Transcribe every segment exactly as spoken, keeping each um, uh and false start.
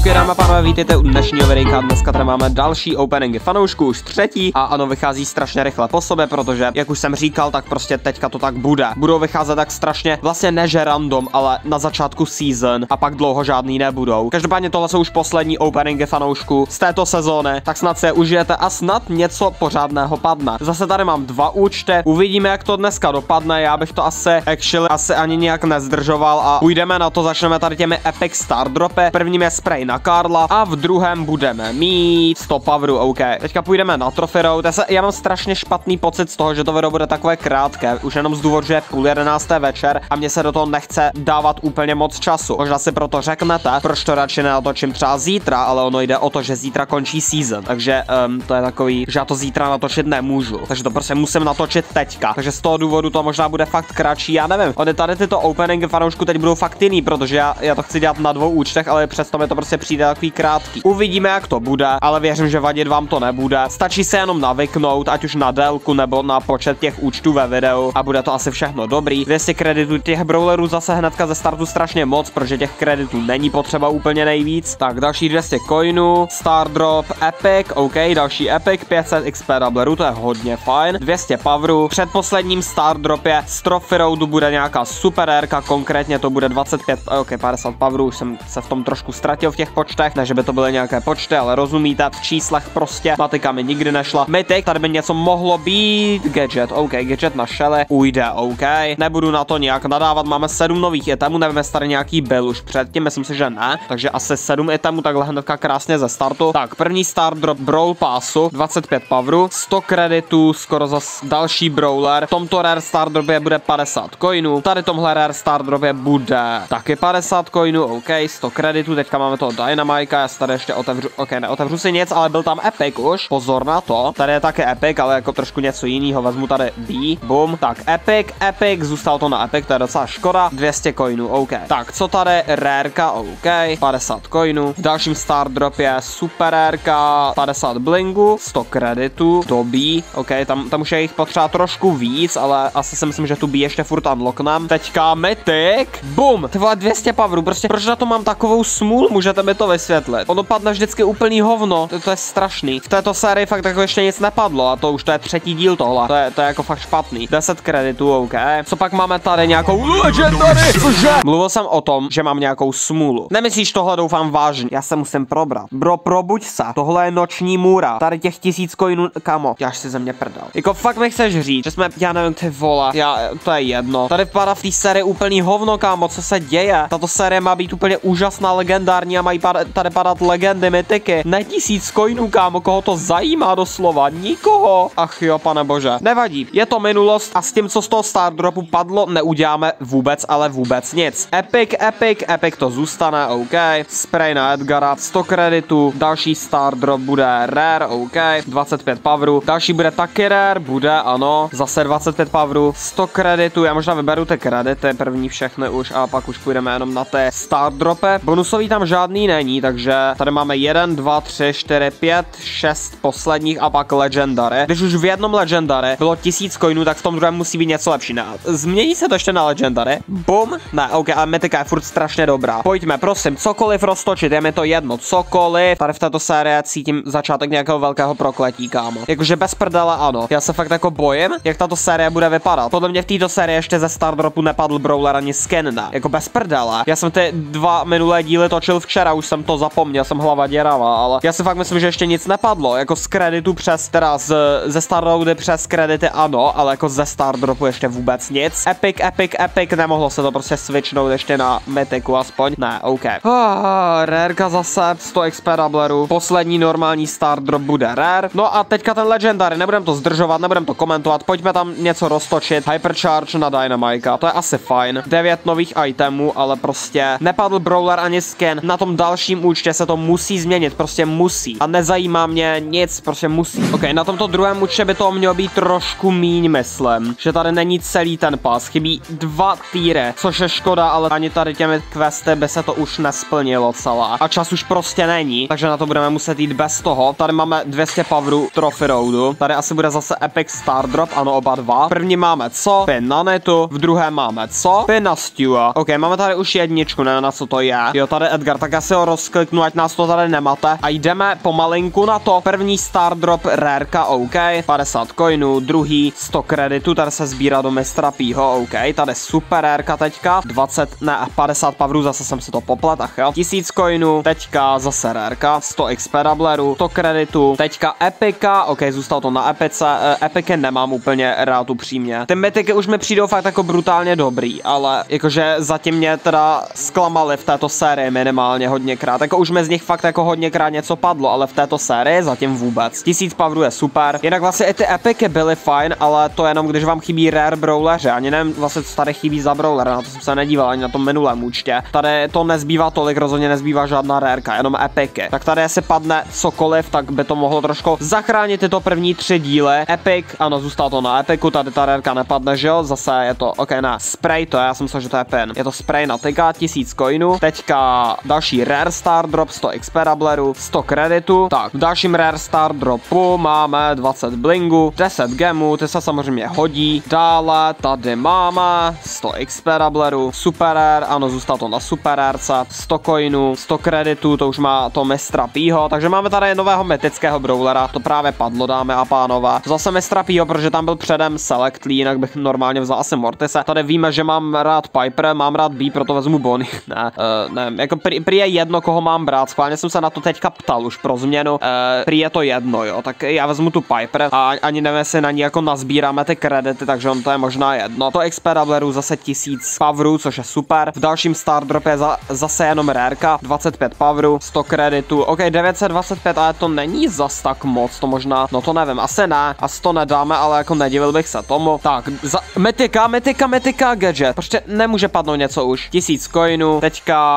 Ok, dámy a pánové, vítejte u dnešního videjka. Dneska tady máme další openingy fanoušků, už třetí, a ano, vychází strašně rychle po sobě, protože, jak už jsem říkal, tak prostě teďka to tak bude. Budou vycházet tak strašně, vlastně ne že random, ale na začátku season a pak dlouho žádný nebudou. Každopádně tohle jsou už poslední openingy fanoušků z této sezóny, tak snad se užijete a snad něco pořádného padne. Zase tady mám dva účty, uvidíme, jak to dneska dopadne. Já bych to asi actually asi ani nějak nezdržoval a půjdeme na to, začneme tady těmi epic star dropy. Prvním je spray na Karla a v druhém budeme mít sto powerů, OK. Teďka půjdeme na Trophy Road. Já, se, já mám strašně špatný pocit z toho, že to video bude takové krátké, už jenom z důvodu, že je půl jedenácté večer a mně se do toho nechce dávat úplně moc času. Možná si proto řeknete, proč to radši nenatočím třeba zítra, ale ono jde o to, že zítra končí season, takže um, to je takový, že já to zítra natočit nemůžu, takže to prostě musím natočit teďka. Takže z toho důvodu to možná bude fakt kratší, já nevím. Ony tady tyto openingy fanoušku teď budou fakt jiný, protože já, já to chci dělat na dvou účtech, ale přesto mi to prostě přijde takový krátký. Uvidíme, jak to bude, ale věřím, že vadit vám to nebude. Stačí se jenom navyknout, ať už na délku nebo na počet těch účtů ve videu, a bude to asi všechno dobrý. dvě stě kreditů těch brawlerů zase hnedka ze startu strašně moc, protože těch kreditů není potřeba úplně nejvíc. Tak další dvě stě coinů, star drop, epic, OK, další epic, pět set XP doublerů, to je hodně fajn, dvě stě powerů. Před posledním star dropě z Trophy Roadu bude nějaká super erka, konkrétně to bude dvacet pět, OK, padesát powerů, už jsem se v tom trošku ztratil v těch počtech, ne že by to byly nějaké počty, ale rozumíte, v číslech prostě, matika mi nikdy nešla. Mythic, tady by něco mohlo být, gadget, OK, gadget na šele, ujde, OK, nebudu na to nějak nadávat, máme sedm nových itemů, nevím, jestli tady nějaký byl už předtím, myslím si, že ne, takže asi sedm itemů, takhle hnedka krásně ze startu. Tak, první star drop Brawl Passu, dvacet pět powerů, sto kreditů, skoro zas další brawler, v tomto rare star dropě bude padesát coinů, tady tomhle rare star dropě bude taky padesát coinů, OK, sto kreditů, teďka máme toho Dynamika, já se tady ještě otevřu, OK, neotevřu si nic, ale byl tam epic už, pozor na to, tady je také epic, ale jako trošku něco jiného, vezmu tady B, boom, tak epic, epic, zůstal to na epic, to je docela škoda, dvě stě coinů, OK, tak co tady, rareka, OK, padesát coinů, v dalším star drop je super rareka, padesát blingů, sto kreditů, to B, OK, tam, tam už je jich potřeba trošku víc, ale asi si myslím, že tu B ještě furt unlocknem, teďka mythic, boom, tyhle dvě stě powerů, prostě proč na to mám takovou smůlu? Můžete mi to vysvětlit. Ono padne vždycky úplný hovno, to, to je strašný. V této sérii fakt jako ještě nic nepadlo a to už to je třetí díl tohle. To je, to je jako fakt špatný. deset kreditů, OK. Co pak máme tady nějakou legendary? Cože? Mluvil jsem o tom, že mám nějakou smůlu. Nemyslíš tohle, doufám vážně. Já se musím probrat. Bro, probuď se. Tohle je noční můra. Tady těch tisíc coinů, kamo. Já si ze mě prdal. Jako fakt nechceš říct, že jsme, já nevím, ty vole. Já, to je jedno. Tady padá v té sérii úplný hovno, kámo, co se děje? Tato série má být úplně úžasná, legendární a mají padat, tady padat legendy, mytiky. Ne tisíc coinů, kámo, koho to zajímá doslova? Nikoho. Ach jo, pane bože. Nevadí, je to minulost a s tím, co z toho star dropu padlo, neuděláme vůbec, ale vůbec nic. Epic, epic, epic to zůstane, OK. Spray na Edgara, sto kreditů, další star drop bude rare, OK. dvacet pět powerů, další bude taky rare, bude, ano. Zase dvacet pět powerů, sto kreditů, já možná vyberu ty kredity, první všechny už a pak už půjdeme jenom na té star drope. Bonusový tam žádný není, takže tady máme jedna, dva, tři, čtyři, pět, šest posledních a pak legendary. Když už v jednom legendary bylo tisíc coinů, tak v tom druhém musí být něco lepší. Ne, změní se to ještě na legendary. Bum, ne, OK, ale mytika je furt strašně dobrá. Pojďme, prosím, cokoliv roztočit, je mi to jedno, cokoliv. Tady v této sérii cítím začátek nějakého velkého prokletí, kámo. Jakože bez prdele, ano. Já se fakt jako bojím, jak tato série bude vypadat. Podle mě v této sérii ještě ze star dropu nepadl brawler ani skin, ne. Jako bez prdele. Já jsem ty dva minulé díly točil včera, už jsem to zapomněl, jsem hlava děravá, ale já si fakt myslím, že ještě nic nepadlo. Jako z kreditu přes, teda z, ze star roady přes kredity ano, ale jako ze star dropu ještě vůbec nic. Epic, epic, epic, nemohlo se to prostě switchnout ještě na mythiku aspoň. Ne, OK. Ah, rareka zase, sto XP doublerů, poslední normální star drop bude rare. No a teďka ten legendary, nebudem to zdržovat, nebudem to komentovat, pojďme tam něco roztočit. Hypercharge na Dynamika, to je asi fajn. devět nových itemů, ale prostě nepadl brawler ani skin. Na tom dalším účtě se to musí změnit, prostě musí. A nezajímá mě nic, prostě musí. OK, na tomto druhém účtě by to mělo být trošku míň, myslím. Že tady není celý ten pas, chybí dva týry, což je škoda, ale ani tady těmi questy by se to už nesplnilo celá. A čas už prostě není, takže na to budeme muset jít bez toho. Tady máme dvě stě powerů Trophy Roadu, tady asi bude zase epic star drop, ano, oba dva. První máme co? Pin na netu, v druhé máme co? Pin na Stewa. OK, máme tady už jedničku, nevím, na co to je. Jo, tady Edgar, tak já si ho rozkliknu, ať nás to tady nemate. A jdeme pomalinku na to. První star drop, rareka, OK. padesát coinů, druhý sto kreditů, tady se sbírá do mistra Pího, OK. Tady super rareka teďka. dvacet, ne, padesát pavrů, zase jsem si to poplet, ach jo. tisíc coinů, teďka zase rareka. sto XP doublerů, sto kreditů, teďka epika, OK, zůstalo to na epice. E, epiky nemám úplně rád upřímně. Ty mytiky už mi přijdou fakt jako brutálně dobrý, ale jakože zatím mě teda zklamaly v této sérii minimálně hodněkrát. Jako už mi z nich fakt jako hodněkrát něco padlo, ale v této sérii zatím vůbec. tisíc pavrů je super. Jinak vlastně i ty epiky byly fajn, ale to jenom když vám chybí rare brawleře. Ani nevím vlastně, co tady chybí za brawler, na to jsem se nedíval ani na tom minulém účtě. Tady to nezbývá tolik, rozhodně nezbývá žádná rareka, jenom epiky. Tak tady jestli padne cokoliv, tak by to mohlo trošku zachránit tyto první tři díly. Epic, ano, zůstalo to na epiku, tady ta rareka nepadne, že jo? Zase je to, ok, ne, spray to, já jsem myslel, že to je pen. Je to spray na tyka, tisíc coinů, teďka další rare star drop, sto XP doublerů, sto kreditů, tak v dalším rare star dropu máme dvacet blingů, deset gemů, ty se samozřejmě hodí, dále tady máme sto XP doublerů, super rare, ano, zůstalo to na super rarece, sto coinů, sto kreditů, to už má to mistra Pího, takže máme tady nového mytického brawlera, to právě padlo, dámy a pánové, zase mistra Pího, protože tam byl předem selectlí, jinak bych normálně vzal asi Mortise. Tady víme, že mám rád Piper, mám rád B, proto vezmu Bonnie. Ne, uh, ne, jako prý, prý je jedno, koho mám brát, schválně jsem se na to teďka ptal už pro změnu, uh, prý je to jedno, jo, tak já vezmu tu Piper a ani nevím, jestli na ní jako nazbíráme ty kredity, takže on to je možná jedno. To X P doublerů zase tisíc pavrů, což je super, v dalším star drop je za, zase jenom rareka, dvacet pět pavrů, sto kreditů, ok, devět set dvacet pět, ale to není zas tak moc, to možná, no to nevím, asi ne, asi to nedáme, ale jako nedivil bych se tomu. Tak, za, mytika, mytika, mytika, gadget, prostě nemůže padnout něco už, tisíc coinů, teďka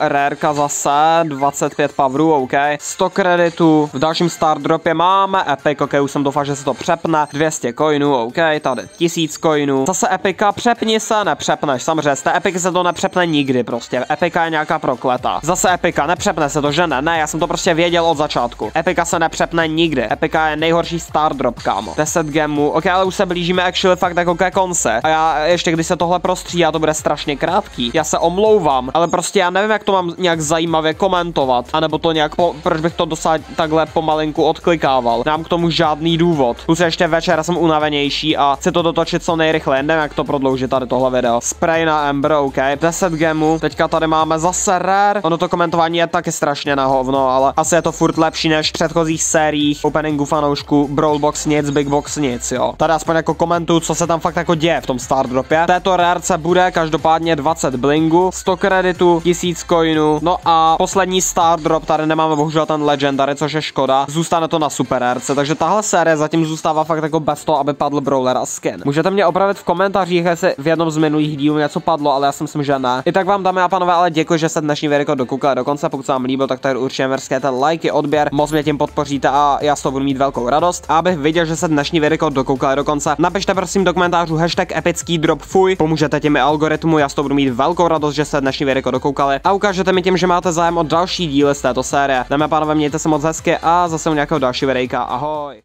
rareka zase, dvacet pět pavrů, ok, sto kreditů, v dalším star dropě máme epic, ok, už jsem doufal, že se to přepne, dvě stě coinů, ok, tady tisíc coinů, zase epika, přepni se, nepřepneš, samozřejmě, z té epiky se to nepřepne nikdy prostě, epika je nějaká prokletá, zase epika, nepřepne se to, že ne, ne, já jsem to prostě věděl od začátku, epika se nepřepne nikdy, epika je nejhorší star drop, kámo, deset gemů, ok, ale už se blížíme actually fakt jako ke konci a já ještě když se tohle prostříhá, to bude strašně krátký, já se omlouvám, ale prostě já nevím, jak to mám nějak zajímavě komentovat, anebo to nějak, po, proč bych to dosáhl takhle pomalinku odklikával, nám k tomu žádný důvod, už ještě večer jsem unavenější a chci to dotočit co nejrychleji, nevím, jak to prodloužit tady tohle video, spray na Embro, ok, deset gemů, teďka tady máme zase rare, ono to komentování je taky strašně na hovno, ale asi je to furt lepší než v předchozích sériích Openingu Fanoušku, Brawl Box nic, Big Box nic, jo, tady aspoň jako komentu, co se tam fakt jako děje v tom star dropě. Této rarece bude každopádně dvacet blingů, sto kreditů, tisíc coinů, no a poslední star drop, tady nemáme bohužel ten legendary, což je škoda, zůstane to na super rarece, takže tahle série zatím zůstává fakt jako bez toho, aby padl brawler a skin. Můžete mě opravit v komentářích, jestli v jednom z minulých dílů něco padlo, ale já si myslím, že ne. I tak vám, dámy a panové, ale děkuji, že se dnešní video dokoukali do konce, pokud se vám líbilo, tak tady určitě mrskněte lajky, odběr, moc mě tím podpoříte a já s toho budu mít velkou radost. A abych viděl, že se dnešní video dokoukali do konce, napište prosím do komentářů hashtag epický drop fuj, pomůžete těmi algoritmu, já s toho budu mít velkou radost, že se dnešní video dokoukali a ukážete mi tím, že máte zájem o další díly z této série. Dámy a pánové, mějte se moc hezky a zase u nějakého dalšího videa, ahoj.